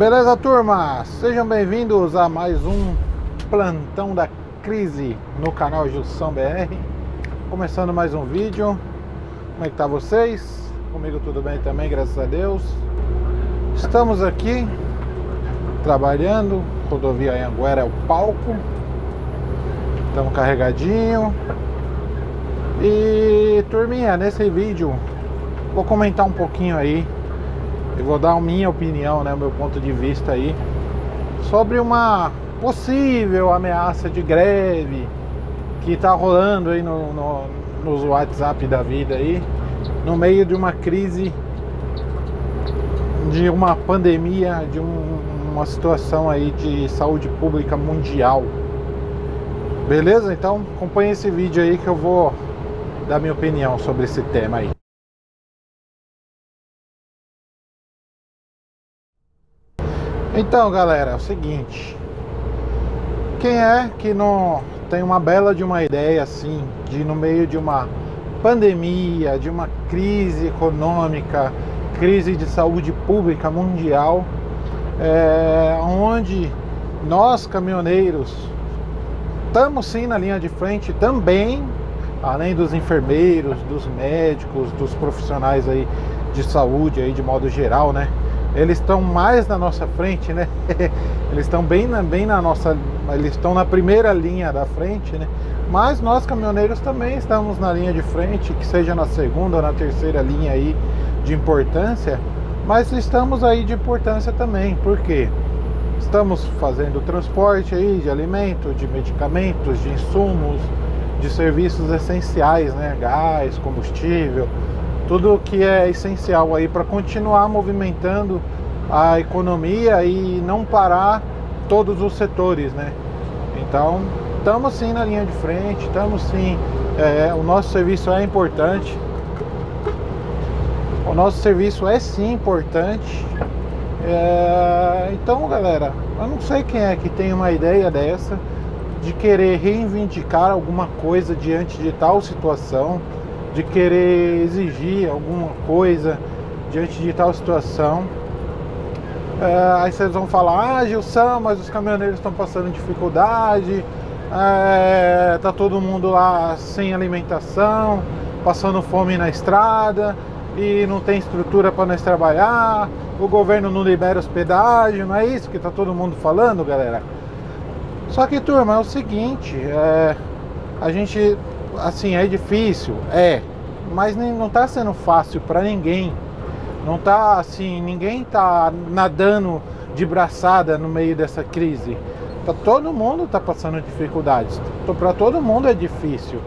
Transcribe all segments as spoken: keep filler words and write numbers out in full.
Beleza, turma? Sejam bem-vindos a mais um Plantão da Crise no canal Gilsão B R. Começando mais um vídeo. Como é que tá vocês? Comigo tudo bem também, graças a Deus. Estamos aqui trabalhando. Rodovia Anhanguera é o palco. Estamos carregadinho. E, turminha, nesse vídeo vou comentar um pouquinho aí. Eu vou dar a minha opinião, né, o meu ponto de vista aí sobre uma possível ameaça de greve que tá rolando aí no, no, nos WhatsApp da vida aí, no meio de uma crise, de uma pandemia, de um, uma situação aí de saúde pública mundial. Beleza? Então acompanhe esse vídeo aí que eu vou dar minha opinião sobre esse tema aí. Então, galera, é o seguinte, quem é que não tem uma bela de uma ideia assim, de no meio de uma pandemia, de uma crise econômica, crise de saúde pública mundial, é, onde nós caminhoneiros estamos sim na linha de frente também, além dos enfermeiros, dos médicos, dos profissionais aí de saúde aí de modo geral, né? Eles estão mais na nossa frente, né? Eles estão bem na, bem na nossa... Eles estão na primeira linha da frente, né? Mas nós, caminhoneiros, também estamos na linha de frente, que seja na segunda ou na terceira linha aí de importância. Mas estamos aí de importância também. Por quê? Estamos fazendo transporte aí de alimento, de medicamentos, de insumos, de serviços essenciais, né? Gás, combustível... Tudo que é essencial aí para continuar movimentando a economia e não parar todos os setores, né? Então, estamos sim na linha de frente, estamos sim... É, o nosso serviço é importante. O nosso serviço é sim importante. É, então, galera, eu não sei quem é que tem uma ideia dessa de querer reivindicar alguma coisa diante de tal situação, de querer exigir alguma coisa diante de tal situação. É, aí vocês vão falar, ah, Gilsão, mas os caminhoneiros estão passando dificuldade, é, tá todo mundo lá sem alimentação, passando fome na estrada, e não tem estrutura para nós trabalhar, o governo não libera os pedágios, não é isso que tá todo mundo falando, galera? Só que, turma, é o seguinte, é, a gente... Assim, é difícil, é, mas não tá sendo fácil para ninguém. Não tá assim, ninguém tá nadando de braçada no meio dessa crise. Tá, todo mundo tá passando dificuldades, para todo mundo é difícil.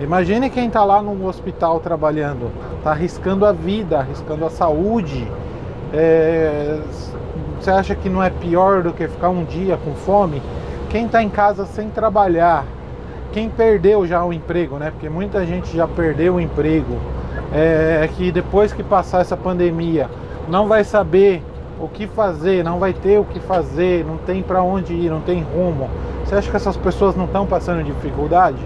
Imagine quem tá lá no hospital trabalhando, tá arriscando a vida, arriscando a saúde. É, você acha que não é pior do que ficar um dia com fome? Quem tá em casa sem trabalhar, quem perdeu já o emprego, né? Porque muita gente já perdeu o emprego, é que depois que passar essa pandemia não vai saber o que fazer, não vai ter o que fazer, não tem para onde ir, não tem rumo. Você acha que essas pessoas não estão passando dificuldade?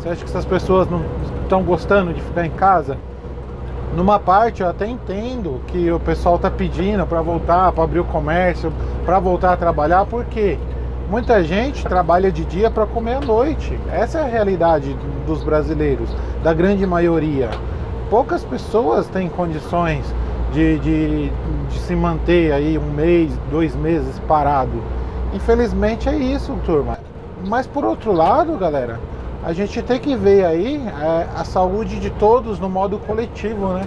Você acha que essas pessoas não estão gostando de ficar em casa? Numa parte eu até entendo que o pessoal está pedindo para voltar, para abrir o comércio, para voltar a trabalhar, por quê? Muita gente trabalha de dia para comer à noite. Essa é a realidade dos brasileiros, da grande maioria. Poucas pessoas têm condições de, de, de se manter aí um mês, dois meses parado. Infelizmente é isso, turma. Mas por outro lado, galera, a gente tem que ver aí é, a saúde de todos no modo coletivo, né?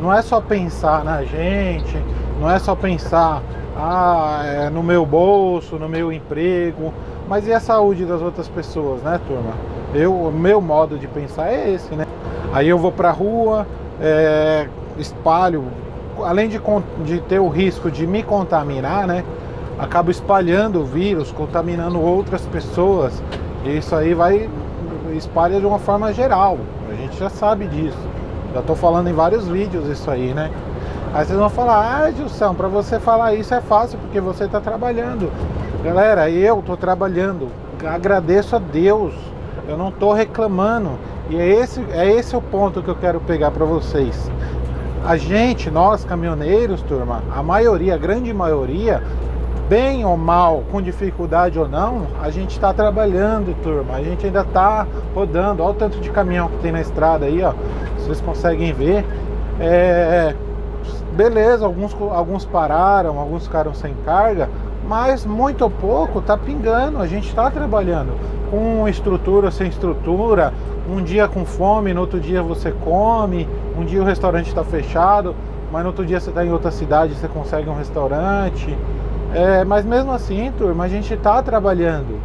Não é só pensar na gente, não é só pensar... Ah, é no meu bolso, no meu emprego. Mas e a saúde das outras pessoas, né, turma? Eu, o meu modo de pensar é esse, né? Aí eu vou pra rua, é, espalho. Além de, de ter o risco de me contaminar, né? Acabo espalhando o vírus, contaminando outras pessoas. E isso aí vai... Espalha de uma forma geral. A gente já sabe disso. Já tô falando em vários vídeos isso aí, né? Aí vocês vão falar, ah, Gilsão, para você falar isso é fácil, porque você está trabalhando. Galera, eu estou trabalhando, agradeço a Deus, eu não estou reclamando. E é esse, é esse o ponto que eu quero pegar para vocês. A gente, nós caminhoneiros, turma, a maioria, a grande maioria, bem ou mal, com dificuldade ou não, a gente está trabalhando, turma. A gente ainda está rodando. Olha o tanto de caminhão que tem na estrada aí, ó. Vocês conseguem ver. É... Beleza, alguns, alguns pararam, alguns ficaram sem carga, mas muito pouco está pingando. A gente está trabalhando com estrutura, sem estrutura. Um dia com fome, no outro dia você come. Um dia o restaurante está fechado, mas no outro dia você está em outra cidade, você consegue um restaurante. É, mas mesmo assim, turma, a gente está trabalhando,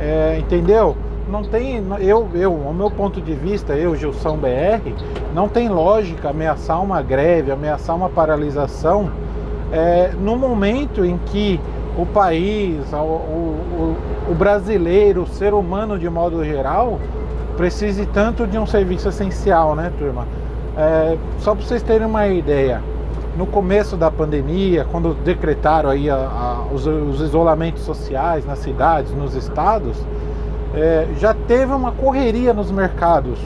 é, entendeu? Não tem, eu, eu, ao meu ponto de vista, eu, Gilsão B R, não tem lógica ameaçar uma greve, ameaçar uma paralisação, é, no momento em que o país, o, o, o brasileiro, o ser humano de modo geral, precise tanto de um serviço essencial, né, turma? É, só para vocês terem uma ideia, no começo da pandemia, quando decretaram aí a, a, os, os isolamentos sociais nas cidades, nos estados, é, já teve uma correria nos mercados.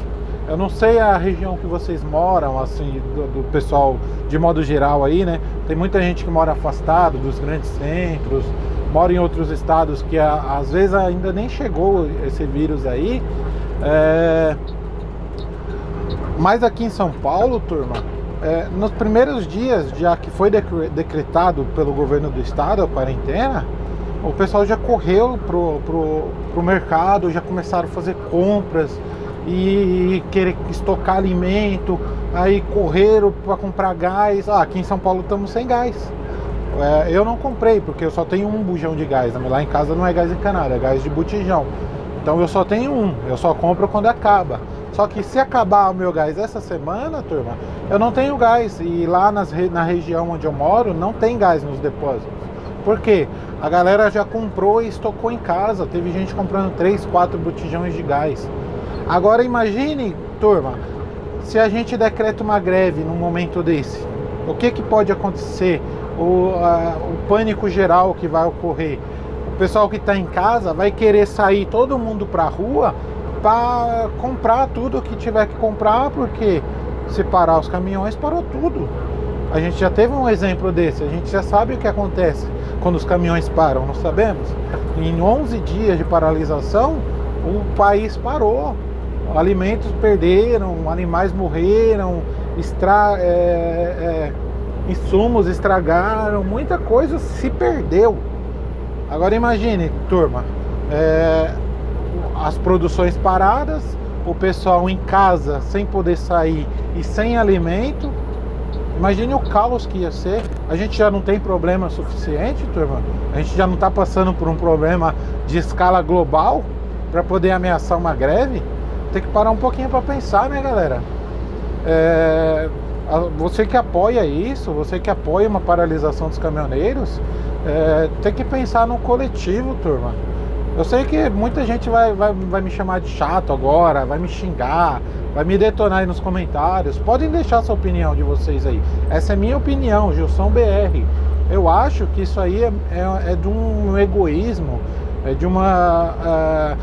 Eu não sei a região que vocês moram, assim, do, do pessoal de modo geral aí, né? Tem muita gente que mora afastado dos grandes centros, mora em outros estados que a, às vezes ainda nem chegou esse vírus aí. É... Mas aqui em São Paulo, turma, é, nos primeiros dias, já que foi decretado pelo governo do estado a quarentena, o pessoal já correu pro, pro, pro mercado, já começaram a fazer compras e, e querer estocar alimento, aí correram para comprar gás. Ah, aqui em São Paulo estamos sem gás. É, eu não comprei, porque eu só tenho um bujão de gás, né? Lá em casa não é gás encanado, é gás de botijão. Então eu só tenho um, eu só compro quando acaba. Só que se acabar o meu gás essa semana, turma, eu não tenho gás. E lá nas, na região onde eu moro não tem gás nos depósitos. Por quê? A galera já comprou e estocou em casa. Teve gente comprando três, quatro botijões de gás. Agora imagine, turma, se a gente decreta uma greve num momento desse. O que que pode acontecer? O, a, o pânico geral que vai ocorrer. O pessoal que está em casa vai querer sair todo mundo para a rua para comprar tudo que tiver que comprar, porque se parar os caminhões, parou tudo. A gente já teve um exemplo desse, a gente já sabe o que acontece quando os caminhões param, não sabemos? Em onze dias de paralisação, o país parou, alimentos perderam, animais morreram, extra... é, é, insumos estragaram, muita coisa se perdeu. Agora imagine, turma, é... as produções paradas, o pessoal em casa sem poder sair e sem alimento. Imagine o caos que ia ser. A gente já não tem problema suficiente, turma. A gente já não está passando por um problema de escala global para poder ameaçar uma greve. Tem que parar um pouquinho para pensar, né, galera? É... Você que apoia isso, você que apoia uma paralisação dos caminhoneiros, é... tem que pensar no coletivo, turma. Eu sei que muita gente vai, vai, vai me chamar de chato agora, vai me xingar, vai me detonar aí nos comentários. Podem deixar sua opinião de vocês aí. Essa é minha opinião, Gilsão B R. Eu acho que isso aí é, é, é de um egoísmo, é de uma...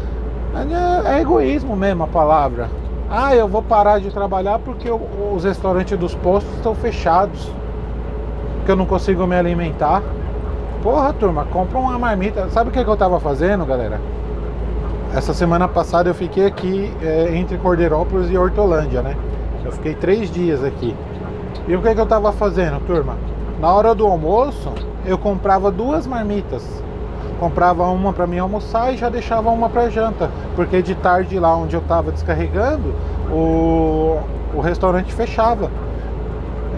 É, é egoísmo mesmo a palavra. Ah, eu vou parar de trabalhar porque eu, os restaurantes dos postos estão fechados, porque eu não consigo me alimentar. Porra, turma, compra uma marmita. Sabe o que, que eu tava fazendo, galera? Essa semana passada eu fiquei aqui, é, entre Cordeirópolis e Hortolândia, né? Eu fiquei três dias aqui. E o que, que eu tava fazendo, turma? Na hora do almoço, eu comprava duas marmitas. Comprava uma pra mim almoçar e já deixava uma pra janta. Porque de tarde, lá onde eu tava descarregando, o, o restaurante fechava.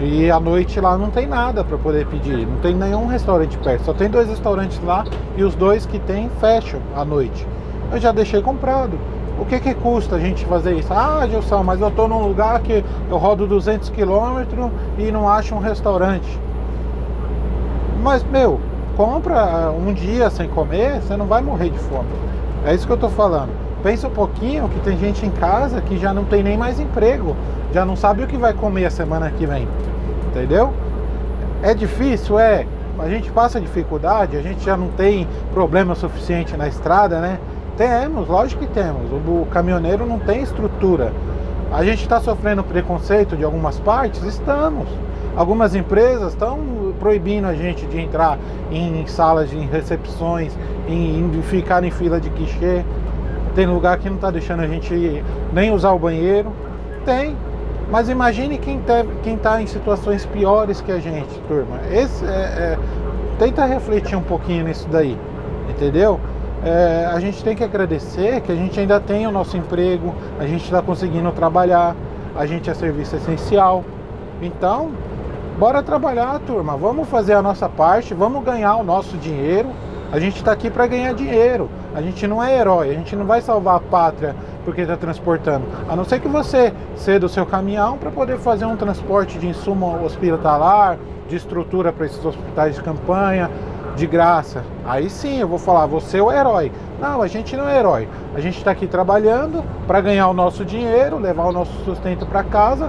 E à noite lá não tem nada para poder pedir, não tem nenhum restaurante perto, só tem dois restaurantes lá e os dois que tem fecham à noite. Eu já deixei comprado. O que que custa a gente fazer isso? Ah, Gilsão, mas eu tô num lugar que eu rodo duzentos quilômetros e não acho um restaurante. Mas, meu, compra um dia sem comer, você não vai morrer de fome. É isso que eu tô falando. Pensa um pouquinho que tem gente em casa que já não tem nem mais emprego, já não sabe o que vai comer a semana que vem. Entendeu? É difícil, é. A gente passa dificuldade, a gente já não tem problema suficiente na estrada, né? Temos, lógico que temos. O caminhoneiro não tem estrutura. A gente está sofrendo preconceito de algumas partes? Estamos. Algumas empresas estão proibindo a gente de entrar em salas de recepções, em, em ficar em fila de guichê. Tem lugar que não está deixando a gente nem usar o banheiro. Tem. Mas imagine quem está em situações piores que a gente, turma. Esse, é, é, tenta refletir um pouquinho nisso daí, entendeu? É, a gente tem que agradecer que a gente ainda tem o nosso emprego, a gente está conseguindo trabalhar, a gente é serviço essencial. Então, bora trabalhar, turma. Vamos fazer a nossa parte, vamos ganhar o nosso dinheiro. A gente está aqui para ganhar dinheiro. A gente não é herói, a gente não vai salvar a pátria porque está transportando. A não ser que você ceda o seu caminhão para poder fazer um transporte de insumo hospitalar, de estrutura para esses hospitais de campanha, de graça. Aí sim eu vou falar, você é o herói. Não, a gente não é herói. A gente está aqui trabalhando para ganhar o nosso dinheiro, levar o nosso sustento para casa.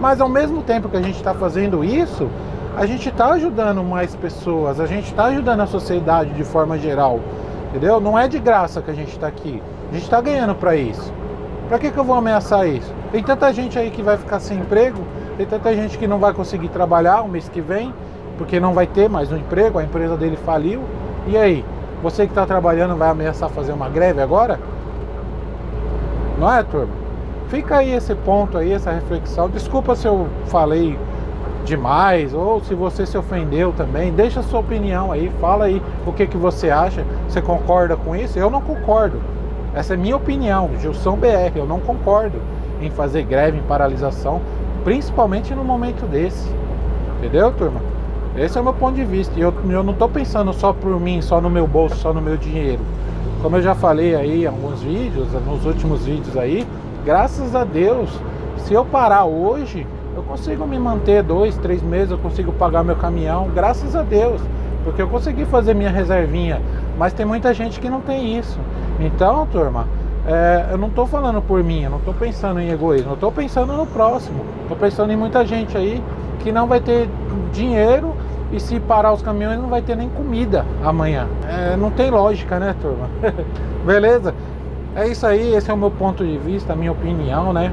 Mas ao mesmo tempo que a gente está fazendo isso, a gente está ajudando mais pessoas, a gente está ajudando a sociedade de forma geral, entendeu? Não é de graça que a gente está aqui, a gente está ganhando para isso. Para que que eu vou ameaçar isso? Tem tanta gente aí que vai ficar sem emprego, tem tanta gente que não vai conseguir trabalhar o mês que vem, porque não vai ter mais um emprego, a empresa dele faliu. E aí, você que está trabalhando vai ameaçar fazer uma greve agora? Não é, turma? Fica aí esse ponto aí, essa reflexão. Desculpa se eu falei demais, ou se você se ofendeu também, deixa a sua opinião aí, fala aí o que que você acha, você concorda com isso? Eu não concordo, essa é minha opinião, Gilsão B R, eu não concordo em fazer greve, em paralisação, principalmente no momento desse, entendeu, turma? Esse é o meu ponto de vista, e eu, eu não tô pensando só por mim, só no meu bolso, só no meu dinheiro, como eu já falei aí em alguns vídeos, nos últimos vídeos aí, graças a Deus, se eu parar hoje, eu consigo me manter dois, três meses, eu consigo pagar meu caminhão, graças a Deus, porque eu consegui fazer minha reservinha, mas tem muita gente que não tem isso. Então, turma, é, eu não estou falando por mim, eu não estou pensando em egoísmo, eu estou pensando no próximo, estou pensando em muita gente aí que não vai ter dinheiro e se parar os caminhões não vai ter nem comida amanhã. É, não tem lógica, né, turma? Beleza? É isso aí, esse é o meu ponto de vista, a minha opinião, né?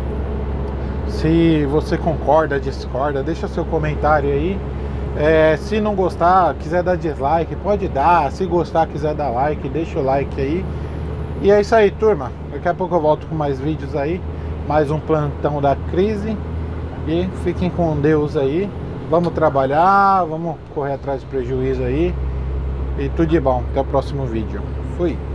Se você concorda, discorda, deixa seu comentário aí. É, se não gostar, quiser dar dislike, pode dar. Se gostar, quiser dar like, deixa o like aí. E é isso aí, turma. Daqui a pouco eu volto com mais vídeos aí. Mais um Plantão da Crise. E fiquem com Deus aí. Vamos trabalhar, vamos correr atrás de prejuízo aí. E tudo de bom. Até o próximo vídeo. Fui.